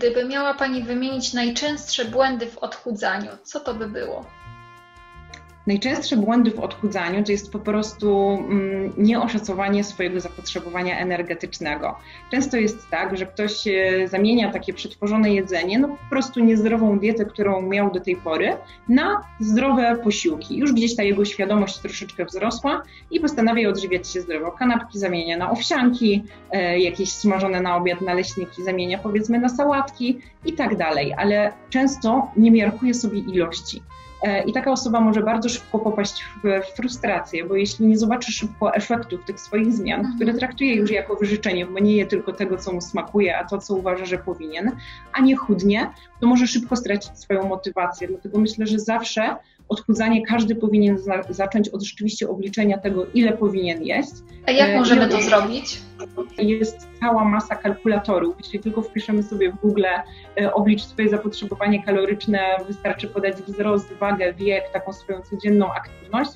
Gdyby miała Pani wymienić najczęstsze błędy w odchudzaniu, co to by było? Najczęstsze błędy w odchudzaniu to jest po prostu nieoszacowanie swojego zapotrzebowania energetycznego. Często jest tak, że ktoś zamienia takie przetworzone jedzenie, no po prostu niezdrową dietę, którą miał do tej pory, na zdrowe posiłki. Już gdzieś ta jego świadomość troszeczkę wzrosła i postanawia odżywiać się zdrowo. Kanapki zamienia na owsianki, jakieś smażone na obiad naleśniki zamienia powiedzmy na sałatki i tak dalej, ale często nie miarkuje sobie ilości. I taka osoba może bardzo szybko popaść w frustrację, bo jeśli nie zobaczy szybko efektów tych swoich zmian, które traktuje już jako wyrzeczenie, bo nie je tylko tego, co mu smakuje, a to, co uważa, że powinien, a nie chudnie, to może szybko stracić swoją motywację. Dlatego myślę, że zawsze odchudzanie każdy powinien zacząć od rzeczywiście obliczenia tego, ile powinien jeść. A jak możemy to zrobić? Jest cała masa kalkulatorów, jeśli tylko wpiszemy sobie w Google oblicz swoje zapotrzebowanie kaloryczne, wystarczy podać wzrost, wagę, wiek, taką swoją codzienną aktywność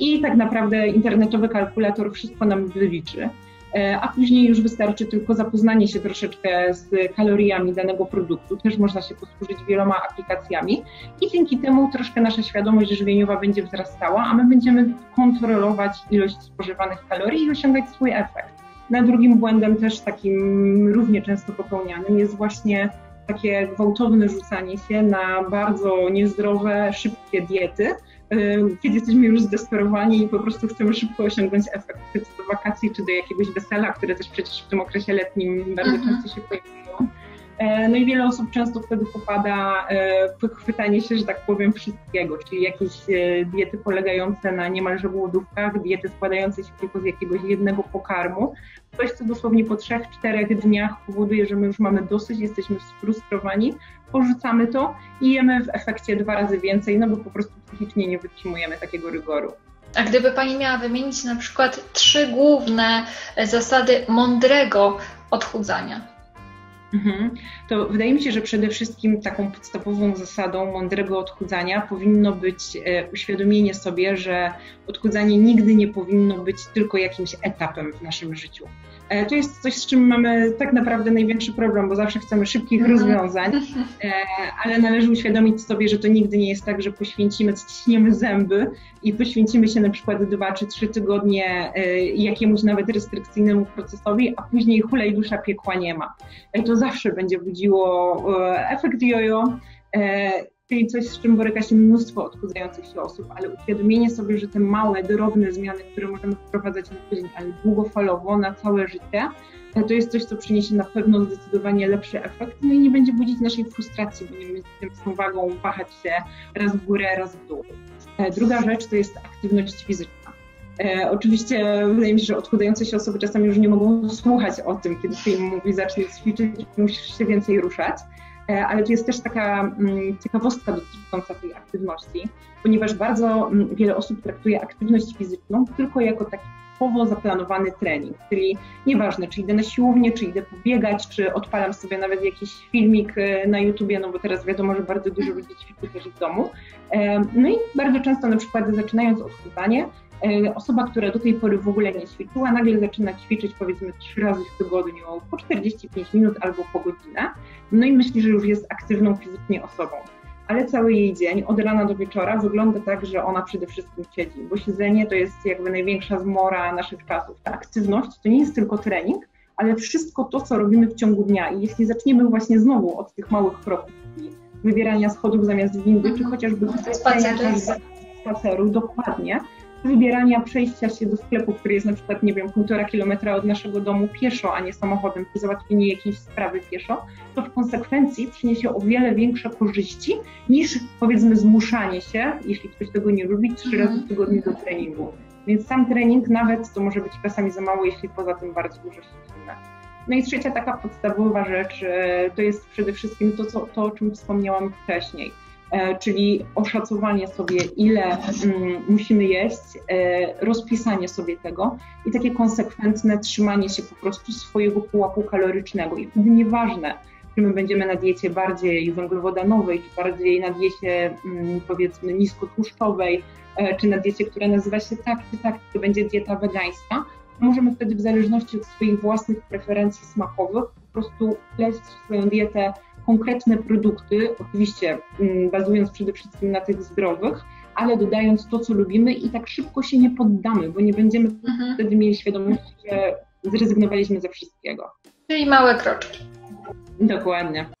i tak naprawdę internetowy kalkulator wszystko nam wyliczy. A później już wystarczy tylko zapoznanie się troszeczkę z kaloriami danego produktu. Też można się posłużyć wieloma aplikacjami i dzięki temu troszkę nasza świadomość żywieniowa będzie wzrastała, a my będziemy kontrolować ilość spożywanych kalorii i osiągać swój efekt. Drugim błędem też takim równie często popełnianym jest właśnie takie gwałtowne rzucanie się na bardzo niezdrowe, szybkie diety, kiedy jesteśmy już zdesperowani i po prostu chcemy szybko osiągnąć efekt, czy do wakacji, czy do jakiegoś wesela, które też przecież w tym okresie letnim bardzo często się pojawiają. No i wiele osób często wtedy popada w chwytanie się, że tak powiem, wszystkiego, czyli jakieś diety polegające na niemalże głodówkach, diety składające się tylko z jakiegoś jednego pokarmu. Coś, co dosłownie po 3-4 dniach powoduje, że my już mamy dosyć, jesteśmy sfrustrowani, porzucamy to i jemy w efekcie 2 razy więcej, no bo po prostu psychicznie nie wytrzymujemy takiego rygoru. A gdyby Pani miała wymienić na przykład 3 główne zasady mądrego odchudzania? To wydaje mi się, że przede wszystkim taką podstawową zasadą mądrego odchudzania powinno być uświadomienie sobie, że odchudzanie nigdy nie powinno być tylko jakimś etapem w naszym życiu. To jest coś, z czym mamy tak naprawdę największy problem, bo zawsze chcemy szybkich rozwiązań, ale należy uświadomić sobie, że to nigdy nie jest tak, że poświęcimy, ściśniemy zęby i poświęcimy się na przykład 2 czy 3 tygodnie jakiemuś nawet restrykcyjnemu procesowi, a później hulaj dusza, piekła nie ma. To zawsze będzie budziło efekt jojo, czyli coś, z czym boryka się mnóstwo odchudzających się osób, ale uświadomienie sobie, że te małe, drobne zmiany, które możemy wprowadzać na tydzień, ale długofalowo, na całe życie, to jest coś, co przyniesie na pewno zdecydowanie lepszy efekt, no i nie będzie budzić naszej frustracji, bo nie będziemy z tą wagą wahać się raz w górę, raz w dół. Druga rzecz to jest aktywność fizyczna. Oczywiście wydaje mi się, że odchudzające się osoby czasami już nie mogą słuchać o tym, kiedy się im mówi, zacznij ćwiczyć, musisz się więcej ruszać, ale to jest też taka ciekawostka dotycząca tej aktywności, ponieważ bardzo wiele osób traktuje aktywność fizyczną tylko jako taki typowo zaplanowany trening, czyli nieważne, czy idę na siłownię, czy idę pobiegać, czy odpalam sobie nawet jakiś filmik na YouTubie, no bo teraz wiadomo, że bardzo dużo ludzi ćwiczy też w domu. No i bardzo często na przykład zaczynając odchudzanie, osoba, która do tej pory w ogóle nie ćwiczyła, nagle zaczyna ćwiczyć powiedzmy 3 razy w tygodniu po 45 minut albo po godzinę, no i myśli, że już jest aktywną fizycznie osobą. Ale cały jej dzień, od rana do wieczora, wygląda tak, że ona przede wszystkim siedzi, bo siedzenie to jest jakby największa zmora naszych czasów. Ta aktywność to nie jest tylko trening, ale wszystko to, co robimy w ciągu dnia. I jeśli zaczniemy właśnie znowu od tych małych kroków, wybierania schodów zamiast windy, czy chociażby spaceru, dokładnie, wybierania przejścia się do sklepu, który jest na przykład, nie wiem, 1,5 kilometra od naszego domu pieszo, a nie samochodem, czy załatwienie jakiejś sprawy pieszo, to w konsekwencji przyniesie o wiele większe korzyści niż, powiedzmy, zmuszanie się, jeśli ktoś tego nie lubi, 3 razy w tygodniu do treningu. Więc sam trening nawet to może być czasami za mało, jeśli poza tym bardzo dużo się zmienia. No i trzecia taka podstawowa rzecz to jest przede wszystkim to, o czym wspomniałam wcześniej. Czyli oszacowanie sobie, ile musimy jeść, rozpisanie sobie tego i takie konsekwentne trzymanie się po prostu swojego pułapu kalorycznego. I wtedy nieważne, czy my będziemy na diecie bardziej węglowodanowej, czy bardziej na diecie powiedzmy niskotłuszczowej, czy na diecie, która nazywa się tak czy tak, to będzie dieta wegańska, możemy wtedy w zależności od swoich własnych preferencji smakowych po prostu wpleść w swoją dietę konkretne produkty, oczywiście bazując przede wszystkim na tych zdrowych, ale dodając to, co lubimy i tak szybko się nie poddamy, bo nie będziemy wtedy mieli świadomości, że zrezygnowaliśmy ze wszystkiego. Czyli małe kroczki. Dokładnie.